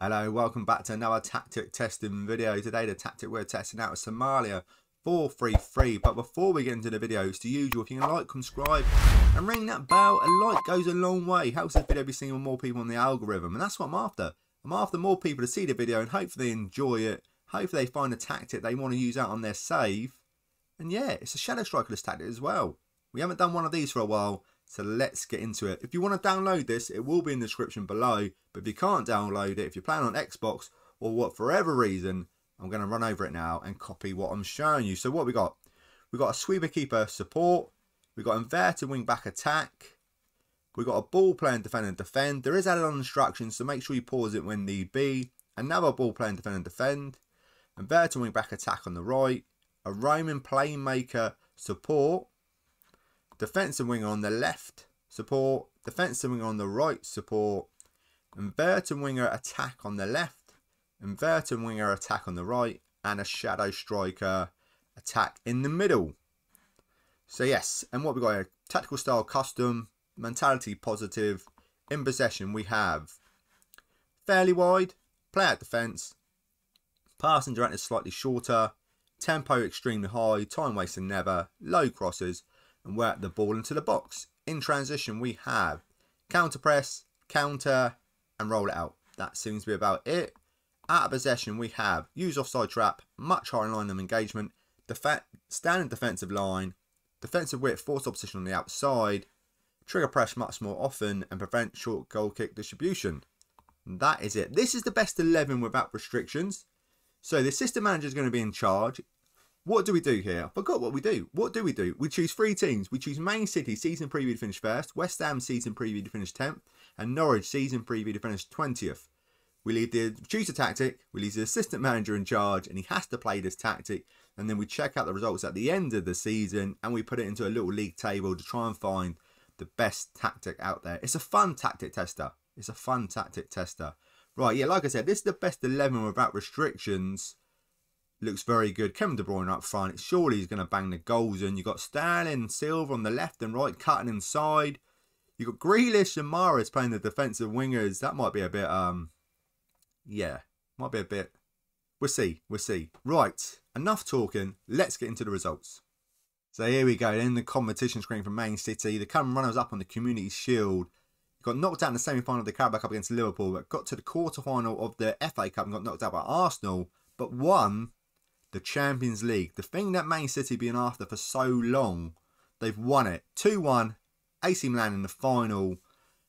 Hello, welcome back to another tactic testing video. Today the tactic we're testing out is Somalia 433. But before we get into the video, it's the usual. If you can like, subscribe and ring that bell, a like goes a long way. Helps this video be seen with more people on the algorithm. And that's what I'm after. I'm after more people to see the video and hopefully they enjoy it. Hopefully they find a tactic they want to use out on their save. And yeah, it's a shadow strikerless tactic as well. We haven't done one of these for a while. So let's get into it. If you want to download this, it will be in the description below. But if you can't download it, if you're playing on Xbox or what, for whatever reason, I'm going to run over it now and copy what I'm showing you. So what we got? We got a sweeper keeper support. We got inverted wing back attack. We got a ball playing defend and defend. There is added-on instructions, so make sure you pause it when need be. Another ball playing defend and defend. Inverted wing back attack on the right. A roaming playmaker support. Defensive winger on the left, support. Defensive winger on the right, support. Inverted winger attack on the left. Inverted winger attack on the right. And a shadow striker attack in the middle. So yes, and what we got here, tactical style custom, mentality positive. In possession we have fairly wide, play out defence. Passing direct is slightly shorter. Tempo extremely high, time wasting never, low crosses. And work the ball into the box. In transition we have counter press, counter and roll it out. That seems to be about it. Out of possession we have use offside trap, much higher line of engagement, standing defensive line, defensive width, force opposition on the outside, trigger press much more often and prevent short goal kick distribution. And that is it. This is the best 11 without restrictions. So the system manager is going to be in charge. What do we do here? I forgot what we do. What do? We choose three teams. We choose Man City season preview to finish 1st, West Ham season preview to finish 10th, and Norwich season preview to finish 20th. We choose the tactic, we leave the assistant manager in charge, and he has to play this tactic, and then we check out the results at the end of the season, and we put it into a little league table to try and find the best tactic out there. It's a fun tactic tester. It's a fun tactic tester. Right, yeah, like I said, this is the best 11 without restrictions. Looks very good. Kevin De Bruyne up front. Surely he's going to bang the goals in. You've got Sterling, Silva on the left and right, cutting inside. You've got Grealish and Mahrez playing the defensive wingers. That might be a bit, yeah, might be a bit. We'll see, we'll see. Right, enough talking. Let's get into the results. So here we go. In the competition screen from Man City, the current runners-up on the Community Shield. Got knocked out in the semi-final of the Carabao Cup against Liverpool, but got to the quarter-final of the FA Cup and got knocked out by Arsenal, but won the Champions League. The thing that Man City have been after for so long, they've won it. 2-1, AC Milan in the final.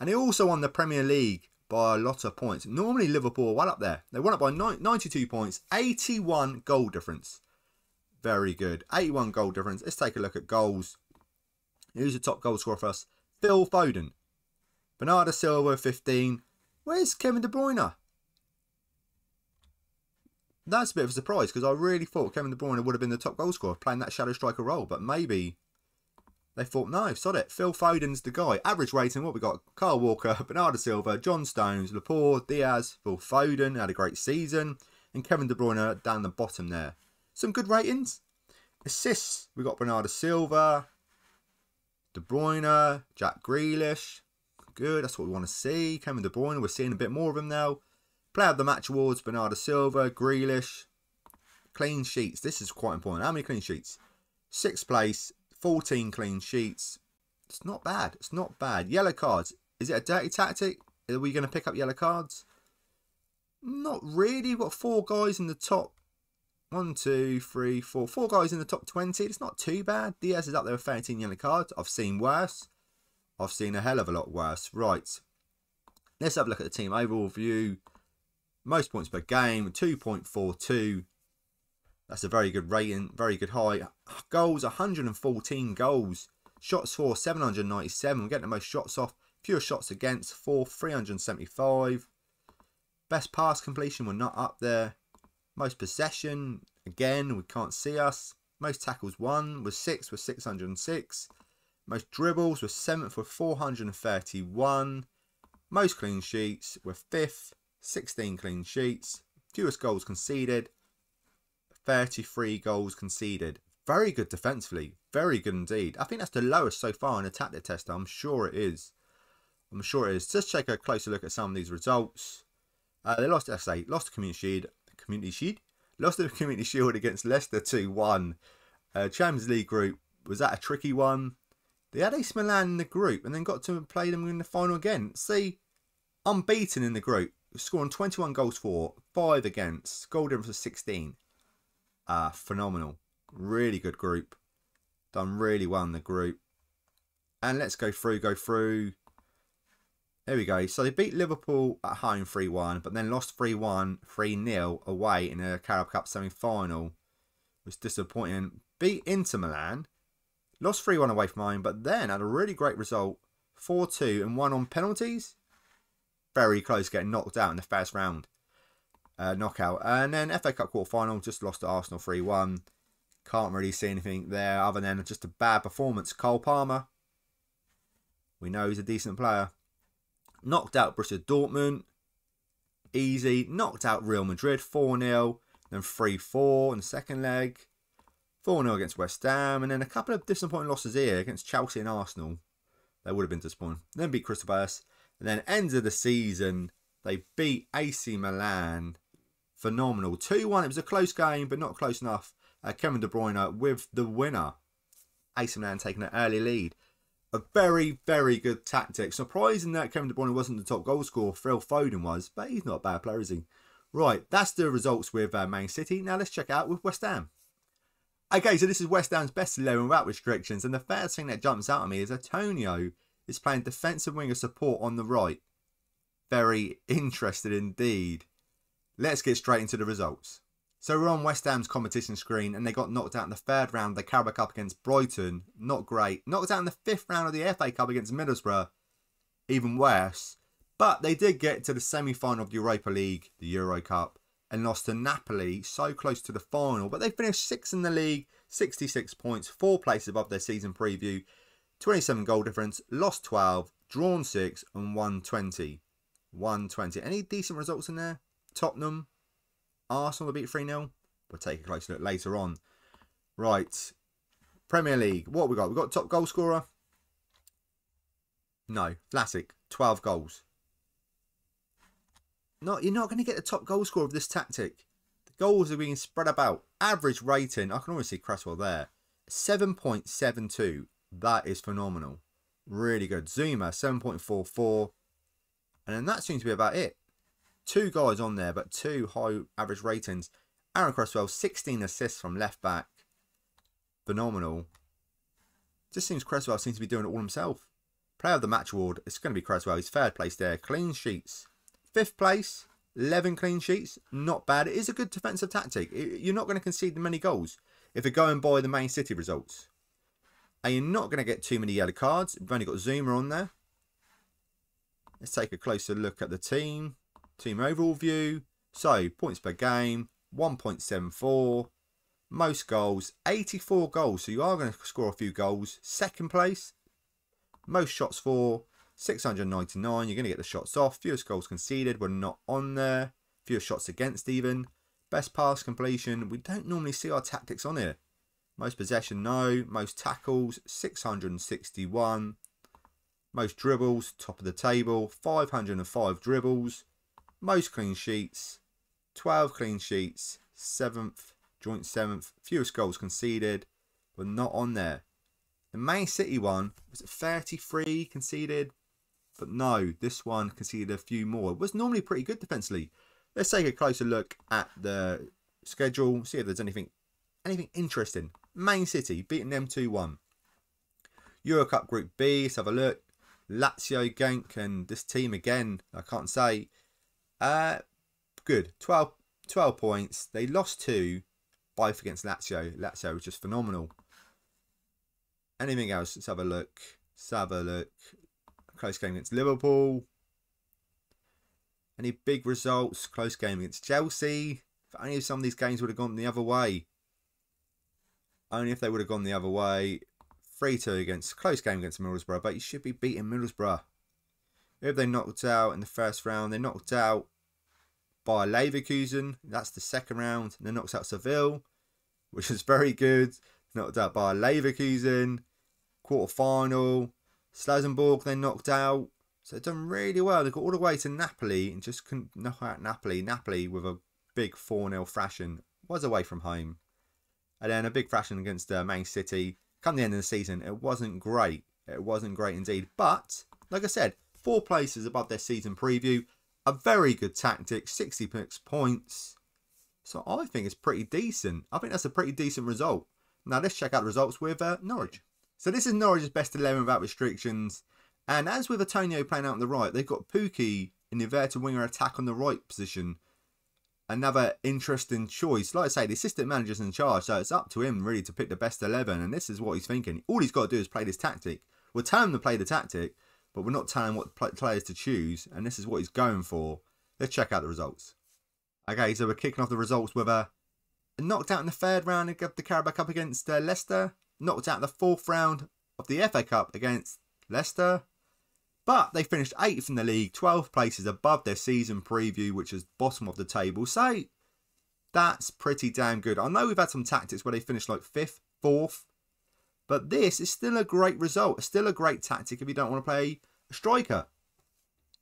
And they also won the Premier League by a lot of points. Normally Liverpool are well up there. They won it by 92 points, 81 goal difference. Very good. 81 goal difference. Let's take a look at goals. Who's the top goal scorer for us? Phil Foden. Bernardo Silva, 15. Where's Kevin De Bruyne? That's a bit of a surprise because I really thought Kevin De Bruyne would have been the top goal scorer playing that shadow striker role. But maybe they thought, no, sod it. Phil Foden's the guy. Average rating, what we got? Kyle Walker, Bernardo Silva, John Stones, Laporte, Diaz, Phil Foden had a great season. And Kevin De Bruyne down the bottom there. Some good ratings. Assists, we got Bernardo Silva, De Bruyne, Jack Grealish. Good, that's what we want to see. Kevin De Bruyne, we're seeing a bit more of him now. Player of the match awards, Bernardo Silva, Grealish. Clean sheets, this is quite important. How many clean sheets? 6th place, 14 clean sheets. It's not bad, it's not bad. Yellow cards, is it a dirty tactic? Are we going to pick up yellow cards? Not really, we've got 4 guys in the top. 4 guys in the top 20. It's not too bad. Diaz is up there with 13 yellow cards. I've seen worse. I've seen a hell of a lot worse. Right, let's have a look at the team overall view. Most points per game, 2.42. That's a very good rating, very good high. Goals, 114 goals. Shots for, 797. We're getting the most shots off. Fewer shots against, 4, 375. Best pass completion, we're not up there. Most possession, again, we can't see us. Most tackles, 1. We're 6th with 606. Most dribbles, we're 7th with 431. Most clean sheets, we're 5th. 16 clean sheets, fewest goals conceded, 33 goals conceded. Very good defensively, very good indeed. I think that's the lowest so far in a tactic tester. I'm sure it is. I'm sure it is. Just take a closer look at some of these results. They lost SA, lost the Community Shield, lost the Community Shield against Leicester 2-1. Champions League group, was that a tricky one? They had AC Milan in the group and then got to play them in the final again. See, unbeaten in the group, scoring 21 goals for, 5 against, goal difference of 16. Phenomenal. Really good group. Done really well in the group. And let's go through. There we go. So they beat Liverpool at home 3-1, but then lost 3-1, 3-0 away in the Carabao Cup semi-final. It was disappointing. Beat Inter Milan. Lost 3-1 away from home, but then had a really great result. 4-2 and won on penalties. Very close to getting knocked out in the first round. Knockout. And then FA Cup quarter-final, just lost to Arsenal 3-1. Can't really see anything there other than just a bad performance. Cole Palmer. We know he's a decent player. Knocked out Borussia Dortmund. Easy. Knocked out Real Madrid 4-0. Then 3-4 in the second leg. 4-0 against West Ham. And then a couple of disappointing losses here against Chelsea and Arsenal. They would have been disappointing. Then beat Crystal Palace. And then end of the season, they beat AC Milan. Phenomenal. 2-1. It was a close game, but not close enough. Kevin De Bruyne with the winner. AC Milan taking an early lead. A very, very good tactic. Surprising that Kevin De Bruyne wasn't the top goal scorer. Phil Foden was, but he's not a bad player, is he? Right, that's the results with Man City. Now let's check out with West Ham. Okay, so this is West Ham's best 11 without restrictions. And the first thing that jumps out at me is Antonio is playing defensive winger support on the right. Very interested indeed. Let's get straight into the results. So we're on West Ham's competition screen and they got knocked out in the third round of the Carabao Cup against Brighton. Not great. Knocked out in the fifth round of the FA Cup against Middlesbrough. Even worse. But they did get to the semi-final of the Europa League, the Euro Cup, and lost to Napoli, so close to the final. But they finished 6th in the league, 66 points, 4 places above their season preview, 27 goal difference, lost 12, drawn 6, and won 20. Any decent results in there? Tottenham? Arsenal beat 3-0. We'll take a close look later on. Right. Premier League. What have we got? We've got top goal scorer. No. Vlasic. 12 goals. You're not going to get the top goal scorer of this tactic. The goals are being spread about. Average rating. I can already see Cresswell there. 7.72. That is phenomenal. Really good. Zuma. 7.44. And then that seems to be about it. 2 guys on there, but 2 high average ratings. Aaron Cresswell, 16 assists from left back. Phenomenal. Just seems Cresswell seems to be doing it all himself. Player of the match award, it's going to be Cresswell. He's 3rd place there. Clean sheets. 5th place, 11 clean sheets. Not bad. It is a good defensive tactic. You're not going to concede many goals if you're going by the Man City results. And you're not going to get too many yellow cards. We've only got Zuma on there. Let's take a closer look at the team. Team overall view. So points per game, 1.74. Most goals, 84 goals. So you are going to score a few goals. 2nd place. Most shots for, 699. You're going to get the shots off. Fewest goals conceded. We're not on there. Fewest shots against even. Best pass completion. We don't normally see our tactics on here. Most possession, no. Most tackles, 661. Most dribbles, top of the table, 505 dribbles. Most clean sheets, 12 clean sheets, 7th, joint 7th, fewest goals conceded, but not on there. The Man City one, was it 33 conceded? But no, this one conceded a few more. It was normally pretty good defensively. Let's take a closer look at the schedule, see if there's anything interesting. Man City, beating them 2-1. Euro Cup Group B, let's have a look. Lazio, Genk, and this team again, I can't say. Good. 12 points. They lost 2, both against Lazio. Lazio was just phenomenal. Anything else? Let's have a look. Close game against Liverpool. Any big results? Close game against Chelsea. If only some of these games would have gone the other way. 3-2 against, close game against Middlesbrough, but you should be beating Middlesbrough. Who have they knocked out in the first round? They knocked out by Leverkusen. That's the second round. And they knocked out Seville, which is very good. Knocked out by Leverkusen. Quarter final. Slazemborg, they knocked out. So they've done really well. They got all the way to Napoli and just couldn't knock out Napoli. Napoli with a big 4-0 thrashing was away from home. And then a big thrashing against Man City. Come the end of the season, it wasn't great. It wasn't great indeed. But, like I said, 4 places above their season preview. A very good tactic, 66 points. So I think it's pretty decent. I think that's a pretty decent result. Now let's check out the results with Norwich. So this is Norwich's best 11 without restrictions. And as with Antonio playing out on the right, they've got Pukki in the inverted winger attack on the right position. Another interesting choice. Like I say, the assistant manager's in charge, so it's up to him really to pick the best 11. And this is what he's thinking. All he's got to do is play this tactic. We're telling him to play the tactic, but we're not telling him what players to choose. And this is what he's going for. Let's check out the results. Okay, so we're kicking off the results with a knocked out in the 3rd round of the Carabao Cup against Leicester. Knocked out in the 4th round of the FA Cup against Leicester. But they finished 8th in the league, 12 places above their season preview, which is bottom of the table. So that's pretty damn good. I know we've had some tactics where they finished like 5th, 4th. But this is still a great result. It's still a great tactic if you don't want to play a striker.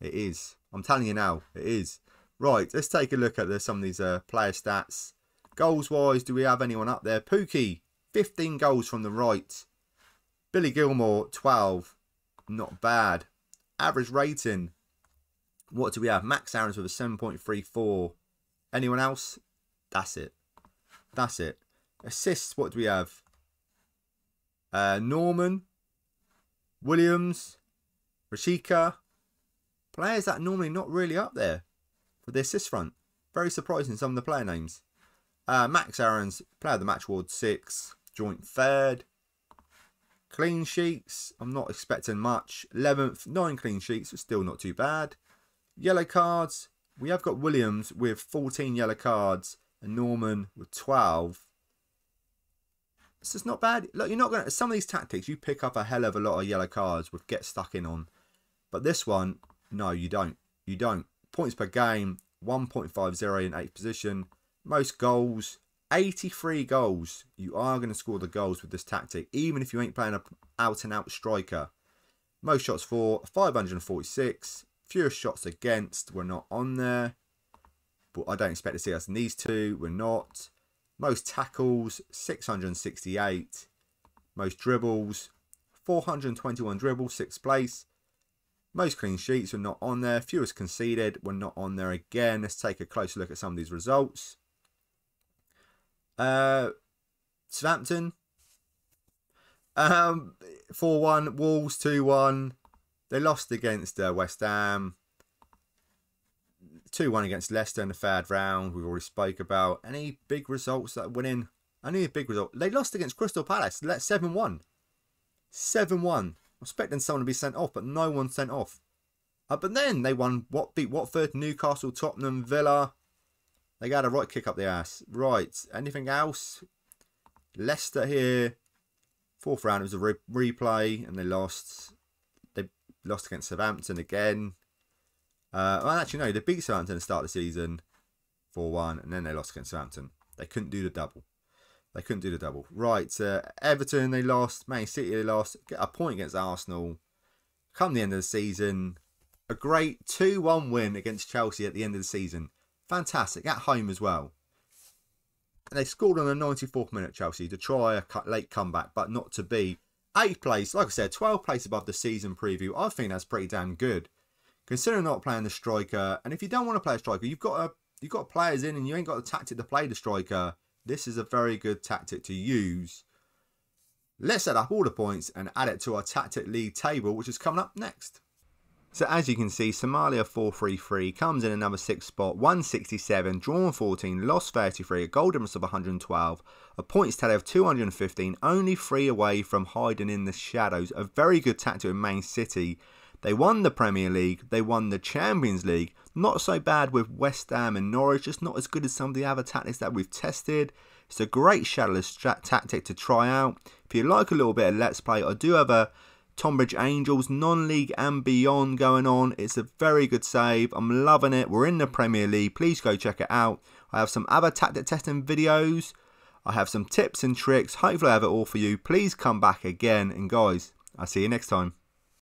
It is. I'm telling you now, it is. Right, let's take a look at some of these player stats. Goals-wise, do we have anyone up there? Pukki, 15 goals from the right. Billy Gilmore, 12. Not bad. Average rating. What do we have? Max Aarons with a 7.34. Anyone else? That's it. That's it. Assists, what do we have? Norman. Williams. Rashika. Players that are normally not really up there for the assist front. Very surprising, some of the player names. Max Aarons, player of the match award, 6. Joint 3rd. Clean sheets, I'm not expecting much. 11th, 9 clean sheets, but still not too bad. Yellow cards, we have got Williams with 14 yellow cards and Norman with 12. This is not bad. Look, you're not going to, some of these tactics, you pick up a hell of a lot of yellow cards with get stuck in on. But this one, no, you don't. You don't. Points per game, 1.50 in 8th position. Most goals, 83 goals. You are going to score the goals with this tactic, even if you ain't playing an out-and-out striker. Most shots for, 546. Fewest shots against, we're not on there. But I don't expect to see us in these two, we're not. Most tackles, 668. Most dribbles, 421 dribbles, 6th place. Most clean sheets, we're not on there. Fewest conceded, we're not on there again. Let's take a closer look at some of these results. Southampton 4-1, Wolves 2-1. They lost against West Ham 2-1 against Leicester in the 3rd round. We've already spoke about any big results that went in. Only a big result. They lost against Crystal Palace. 7-1. 7-1. I'm expecting someone to be sent off, but no one sent off. But then they won. Beat Watford, Newcastle, Tottenham, Villa. They got a right kick up the ass. Right, anything else? Leicester here. 4th round, it was a replay and they lost. They lost against Southampton again. Well, actually, no, they beat Southampton at the start of the season. 4-1, and then they lost against Southampton. They couldn't do the double. They couldn't do the double. Right, Everton, they lost. Man City, they lost. Get a point against Arsenal. Come the end of the season, a great 2-1 win against Chelsea at the end of the season. Fantastic, at home as well. And they scored on the 94th minute, Chelsea, to try a late comeback, but not to be. 8th place, like I said, 12th place above the season preview. I think that's pretty damn good. Considering not playing the striker, and if you don't want to play a striker, you've got players in and you ain't got the tactic to play the striker. This is a very good tactic to use. Let's set up all the points and add it to our tactic league table, which is coming up next. So as you can see, Somali 433 comes in another 6th spot, 167, drawn 14, lost 33, a goal difference of 112, a points tally of 215, only 3 away from hiding in the shadows. A very good tactic in Man City. They won the Premier League, they won the Champions League. Not so bad with West Ham and Norwich, just not as good as some of the other tactics that we've tested. It's a great shadowless tactic to try out. If you like a little bit of Let's Play, I do have a Tonbridge Angels non-league and beyond going on. It's a very good save. I'm loving it. We're in the Premier League. Please go check it out. I have some other tactic testing videos. I have some tips and tricks. Hopefully I have it all for you. Please come back again. And guys, I'll see you next time.